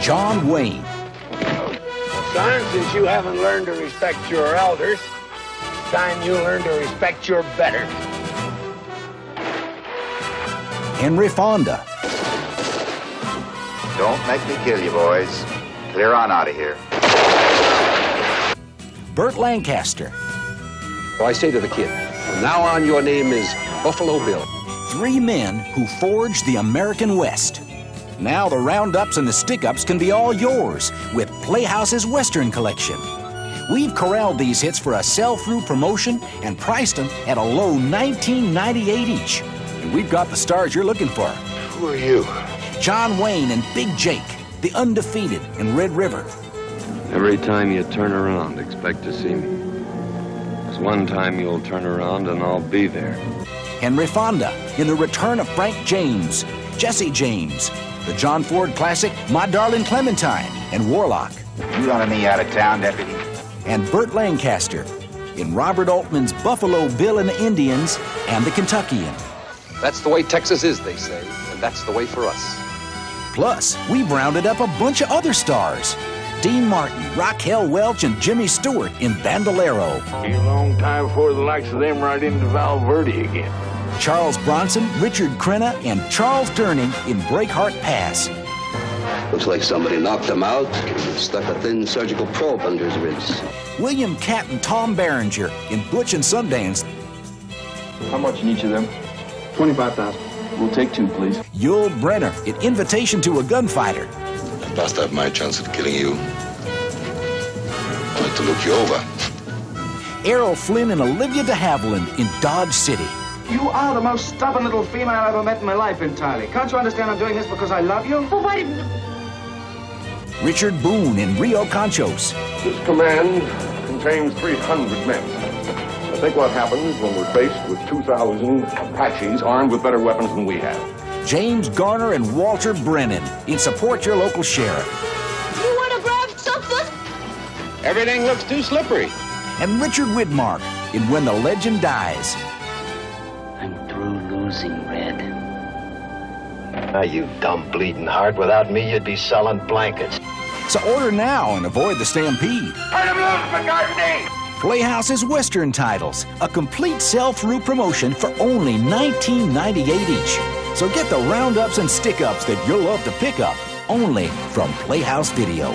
John Wayne. Son, since you haven't learned to respect your elders, it's time you learn to respect your betters. Henry Fonda. Don't make me kill you, boys. Clear on out of here. Burt Lancaster. So I say to the kid, from now on your name is Buffalo Bill. Three men who forged the American West. Now the roundups and the stick-ups can be all yours with Playhouse's Western Collection. We've corralled these hits for a sell-through promotion and priced them at a low $19.98 each. And we've got the stars you're looking for. Who are you? John Wayne and Big Jake, the undefeated in Red River. Every time you turn around, expect to see me. Because one time you'll turn around and I'll be there. Henry Fonda in The Return of Frank James, Jesse James, the John Ford classic My Darling Clementine, and Warlock. You running me out of town, Deputy? And Burt Lancaster in Robert Altman's Buffalo Bill and the Indians and the Kentuckian. That's the way Texas is, they say, and that's the way for us. Plus, we've rounded up a bunch of other stars. Dean Martin, Raquel Welch, and Jimmy Stewart in Bandolero. Be a long time before the likes of them right into Val Verde again. Charles Bronson, Richard Crenna, and Charles Durning in Breakheart Pass. Looks like somebody knocked him out and stuck a thin surgical probe under his ribs. William Catton, Tom Berenger in Butch and Sundance. How much in each of them? 25,000. We'll take two, please. Yul Brynner in Invitation to a Gunfighter. I passed up my chance of killing you. I wanted to look you over. Errol Flynn and Olivia de Havilland in Dodge City. You are the most stubborn little female I ever met in my life entirely. Can't you understand I'm doing this because I love you? Well, why didn't... Richard Boone in Rio Conchos. This command contains 300 men. I think what happens when we're faced with 2,000 Apaches armed with better weapons than we have. James Garner and Walter Brennan in Support Your Local Sheriff. You want to grab something? Everything looks too slippery. And Richard Widmark in When the Legend Dies. I'm through losing, Red. Now, you dumb, bleeding heart. Without me, you'd be selling blankets. So order now and avoid the stampede. Turn them loose, McCartney! Playhouse's Western titles, a complete sell-through promotion for only $19.98 each. So get the roundups and stick-ups that you'll love to pick up only from Playhouse Video.